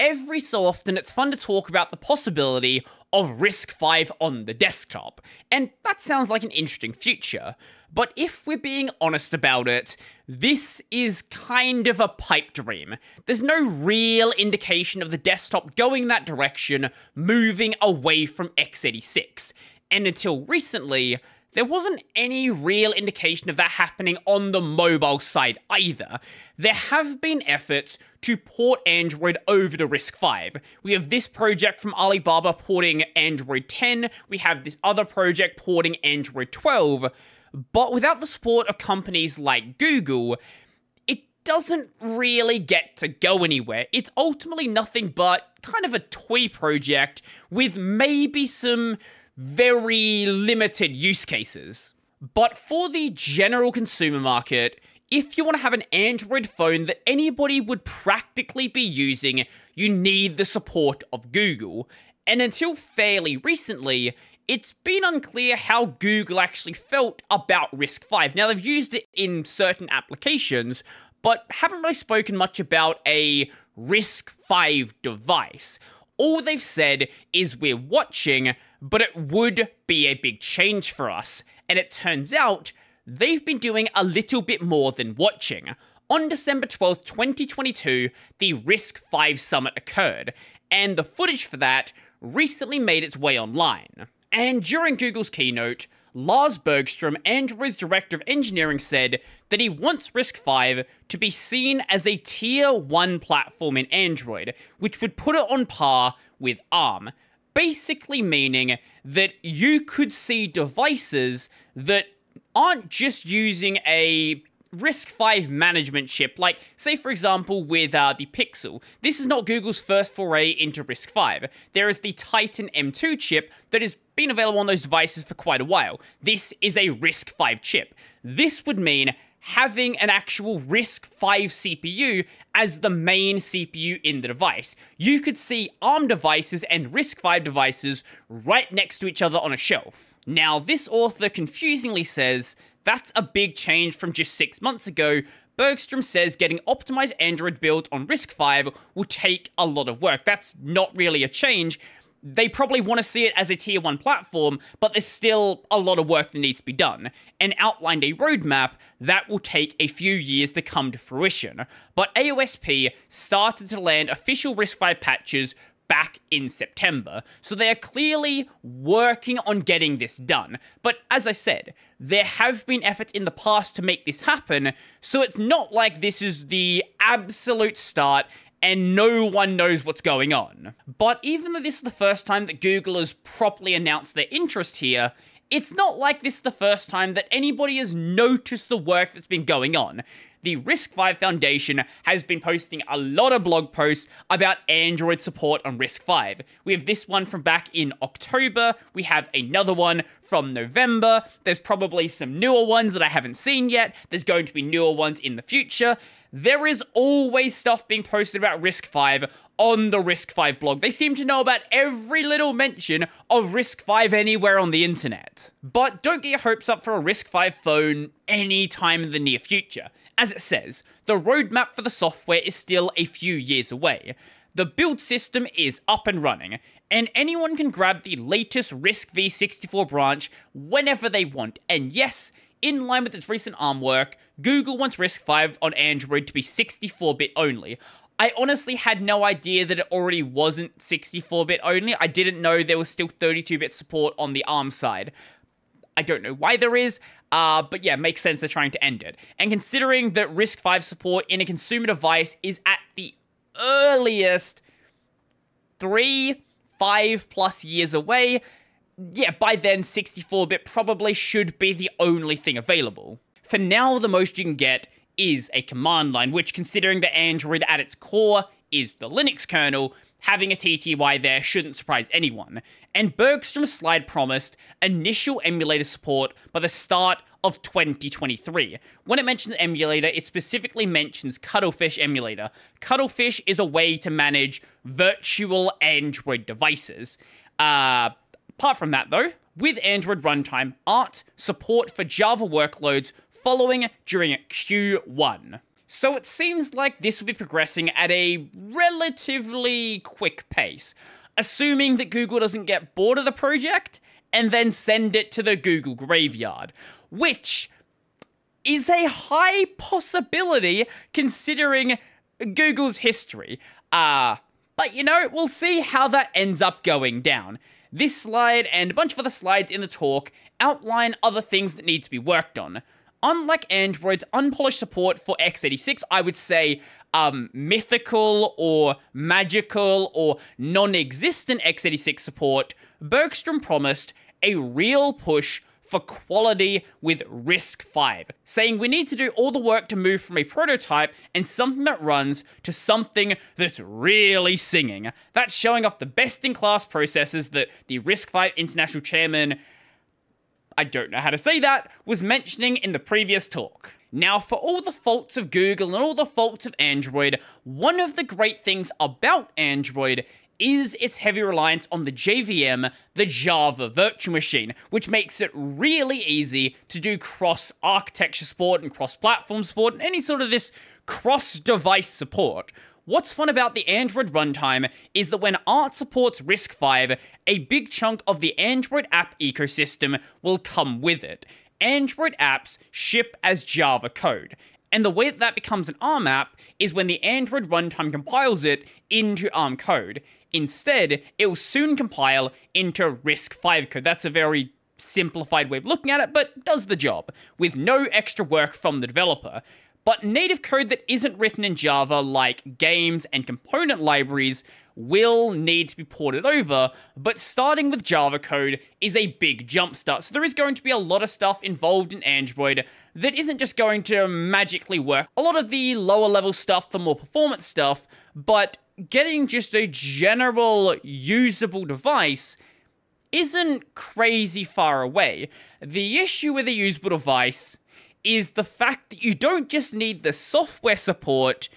every so often it's fun to talk about the possibility of Risk V on the desktop, and that sounds like an interesting future. But if we're being honest about it, this is kind of a pipe dream. There's no real indication of the desktop going that direction, moving away from x86. And until recently, there wasn't any real indication of that happening on the mobile side either. There have been efforts to port Android over to Risk V. We have this project from Alibaba porting Android 10. We have this other project porting Android 12. But without the support of companies like Google, it doesn't really get to go anywhere. It's ultimately nothing but kind of a toy project with maybe some very limited use cases. But for the general consumer market, if you want to have an Android phone that anybody would practically be using, you need the support of Google. And until fairly recently, it's been unclear how Google actually felt about Risk V. Now, they've used it in certain applications, but haven't really spoken much about a Risk V device. All they've said is we're watching, but it would be a big change for us. And it turns out they've been doing a little bit more than watching. On December 12th, 2022, the Risk V Summit occurred, and the footage for that recently made its way online. And during Google's keynote, Lars Bergstrom, Android's director of engineering, said that he wants Risk V to be seen as a tier 1 platform in Android, which would put it on par with ARM, basically meaning that you could see devices that aren't just using a Risk V management chip, like, say, for example, with the Pixel. This is not Google's first foray into Risk V. There is the Titan M2 chip that has been available on those devices for quite a while. This is a Risk V chip. This would mean having an actual Risk V CPU as the main CPU in the device. You could see ARM devices and Risk V devices right next to each other on a shelf. Now, this author confusingly says that's a big change from just 6 months ago. Bergstrom says getting optimized Android built on Risk V will take a lot of work. That's not really a change. They probably want to see it as a tier 1 platform, but there's still a lot of work that needs to be done, and outlined a roadmap that will take a few years to come to fruition. But AOSP started to land official Risk V patches back in September, so they are clearly working on getting this done. But as I said, there have been efforts in the past to make this happen, so it's not like this is the absolute start and no one knows what's going on. But even though this is the first time that Google has properly announced their interest here, it's not like this is the first time that anybody has noticed the work that's been going on. The Risk V Foundation has been posting a lot of blog posts about Android support on Risk V. We have this one from back in October. We have another one from November. There's probably some newer ones that I haven't seen yet. There's going to be newer ones in the future. There is always stuff being posted about Risk V on the Risk V blog. They seem to know about every little mention of Risk V anywhere on the internet. But don't get your hopes up for a Risk V phone anytime in the near future. As it says, the roadmap for the software is still a few years away. The build system is up and running, and anyone can grab the latest Risk v64 branch whenever they want. And yes, in line with its recent ARM work, Google wants Risk V on Android to be 64-bit only. I honestly had no idea that it already wasn't 64-bit only. I didn't know there was still 32-bit support on the ARM side. I don't know why there is, but yeah, makes sense they're trying to end it. And considering that Risk V support in a consumer device is at the earliest 3-5+ years away, yeah, by then 64-bit probably should be the only thing available. For now, the most you can get is a command line, which, considering that Android at its core is the Linux kernel, having a TTY there shouldn't surprise anyone. And Bergstrom's slide promised initial emulator support by the start of 2023. When it mentions emulator, it specifically mentions Cuttlefish emulator. Cuttlefish is a way to manage virtual Android devices. Apart from that, though, with Android runtime, ART support for Java workloads following during Q1. So it seems like this will be progressing at a relatively quick pace, assuming that Google doesn't get bored of the project and then send it to the Google graveyard, which is a high possibility considering Google's history. But you know, we'll see how that ends up going down. This slide and a bunch of other slides in the talk outline other things that need to be worked on. Unlike Android's unpolished support for x86, I would say mythical or magical or non-existent x86 support, Bergstrom promised a real push for quality with RISC-V, saying we need to do all the work to move from a prototype and something that runs to something that's really singing. That's showing off the best-in-class processors that the RISC-V international chairman, I don't know how to say that, was mentioning in the previous talk. Now, for all the faults of Google and all the faults of Android, one of the great things about Android is its heavy reliance on the JVM, the Java Virtual Machine, which makes it really easy to do cross-architecture support and cross-platform support and any sort of this cross-device support. What's fun about the Android runtime is that when Arch supports RISC-V, a big chunk of the Android app ecosystem will come with it. Android apps ship as Java code. And the way that that becomes an ARM app is when the Android runtime compiles it into ARM code. Instead, it will soon compile into RISC-V code. That's a very simplified way of looking at it, but does the job, with no extra work from the developer. But native code that isn't written in Java, like games and component libraries, will need to be ported over, but starting with Java code is a big jumpstart. So there is going to be a lot of stuff involved in Android that isn't just going to magically work. A lot of the lower level stuff, the more performance stuff, but getting just a general usable device isn't crazy far away. The issue with a usable device is the fact that you don't just need the software support,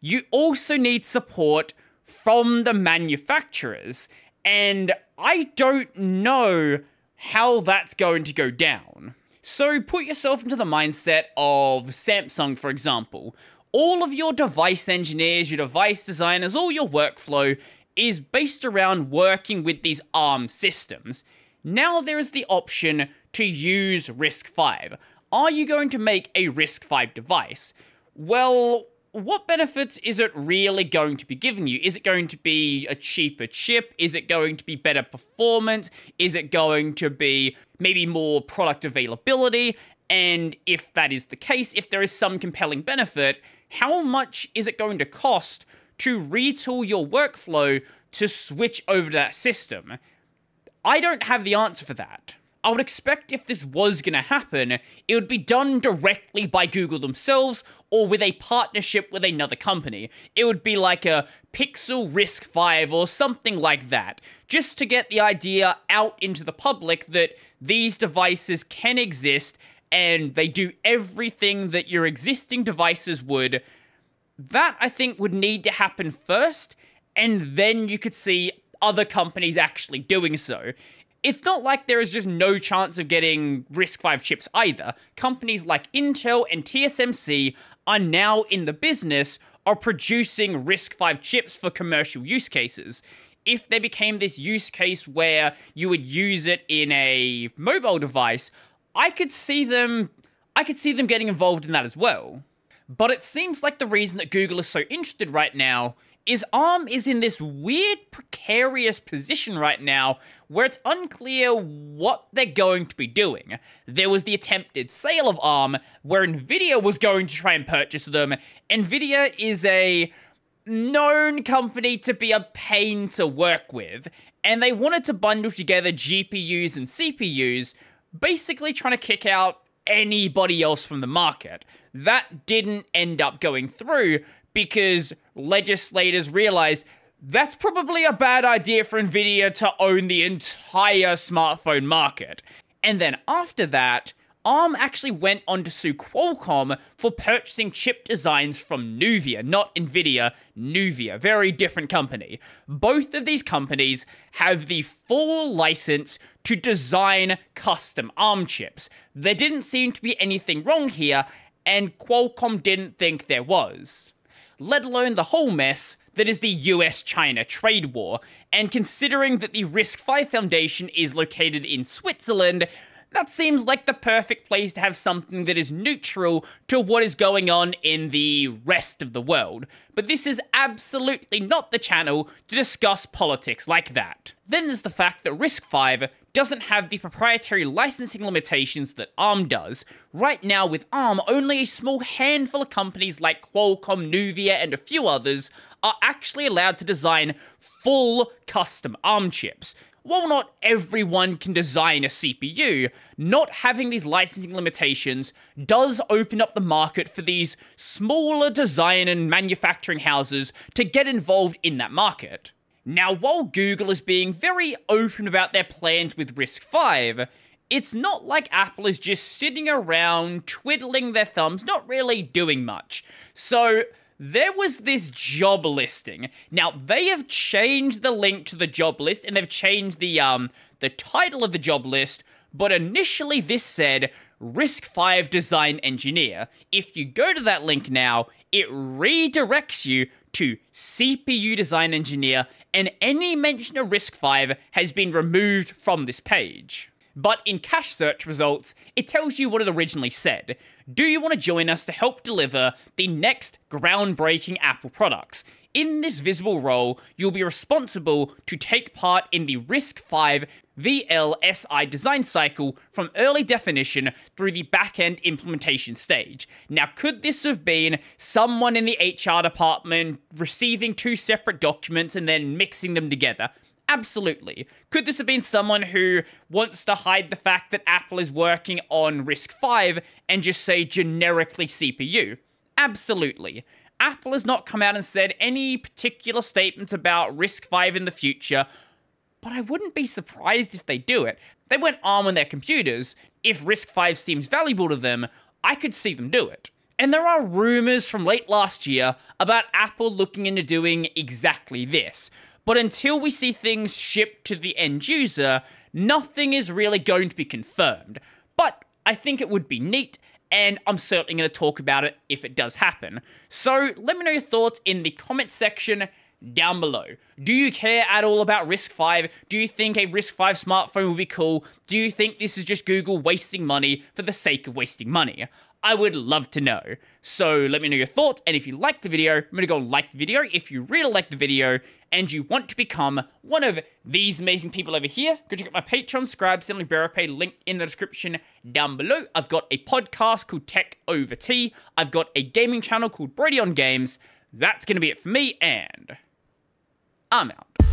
you also need support from the manufacturers, and I don't know how that's going to go down. So put yourself into the mindset of Samsung, for example. All of your device engineers, your device designers, all your workflow is based around working with these ARM systems. Now there is the option to use RISC-V. Are you going to make a RISC-V device? Well, what benefits is it really going to be giving you? Is it going to be a cheaper chip? Is it going to be better performance? Is it going to be maybe more product availability? And if that is the case, if there is some compelling benefit, how much is it going to cost to retool your workflow to switch over to that system? I don't have the answer for that. I would expect if this was going to happen, it would be done directly by Google themselves or with a partnership with another company. It would be like a Pixel RISC-V or something like that, just to get the idea out into the public that these devices can exist and they do everything that your existing devices would. That, I think, would need to happen first, and then you could see other companies actually doing so. It's not like there is just no chance of getting RISC-V chips either. Companies like Intel and TSMC are now in the business of producing RISC-V chips for commercial use cases. If there became this use case where you would use it in a mobile device, I could see them getting involved in that as well. But it seems like the reason that Google is so interested right now is ARM is in this weird, precarious position right now where it's unclear what they're going to be doing. There was the attempted sale of ARM where Nvidia was going to try and purchase them. Nvidia is a known company to be a pain to work with, and they wanted to bundle together GPUs and CPUs, basically trying to kick out anybody else from the market. That didn't end up going through because legislators realized that's probably a bad idea for Nvidia to own the entire smartphone market. And then after that, ARM actually went on to sue Qualcomm for purchasing chip designs from Nuvia, not Nvidia, Nuvia, very different company. Both of these companies have the full license to design custom ARM chips. There didn't seem to be anything wrong here, and Qualcomm didn't think there was, let alone the whole mess that is the US-China trade war, and considering that the RISC-V Foundation is located in Switzerland, that seems like the perfect place to have something that is neutral to what is going on in the rest of the world. But this is absolutely not the channel to discuss politics like that. Then there's the fact that RISC-V doesn't have the proprietary licensing limitations that ARM does. Right now with ARM, only a small handful of companies like Qualcomm, Nuvia, and a few others are actually allowed to design full custom ARM chips. While not everyone can design a CPU, not having these licensing limitations does open up the market for these smaller design and manufacturing houses to get involved in that market. Now, while Google is being very open about their plans with RISC-V, it's not like Apple is just sitting around twiddling their thumbs, not really doing much. So there was this job listing. Now, they have changed the link to the job list, and they've changed the title of the job list, but initially this said, RISC-V Design Engineer. If you go to that link now, it redirects you to CPU Design Engineer, and any mention of RISC-V has been removed from this page. But in cache search results, it tells you what it originally said. Do you want to join us to help deliver the next groundbreaking Apple products? In this visible role, you'll be responsible to take part in the RISC-V VLSI design cycle from early definition through the back-end implementation stage. Now, could this have been someone in the HR department receiving two separate documents and then mixing them together? Absolutely. Could this have been someone who wants to hide the fact that Apple is working on RISC-V and just say generically CPU? Absolutely. Apple has not come out and said any particular statements about RISC-V in the future, but I wouldn't be surprised if they do it. They went ARM on their computers. If RISC-V seems valuable to them, I could see them do it. And there are rumors from late last year about Apple looking into doing exactly this. But until we see things shipped to the end user, nothing is really going to be confirmed. But I think it would be neat, and I'm certainly going to talk about it if it does happen. So let me know your thoughts in the comment section down below. Do you care at all about RISC-V? Do you think a RISC-V smartphone would be cool? Do you think this is just Google wasting money for the sake of wasting money? I would love to know. So let me know your thoughts, and if you like the video, I'm gonna go like the video. If you really like the video and you want to become one of these amazing people over here, go check out my Patreon, subscribe, send me BarryPay, link in the description down below. I've got a podcast called Tech Over Tea. I've got a gaming channel called Brady on Games. That's gonna be it for me, and I'm out.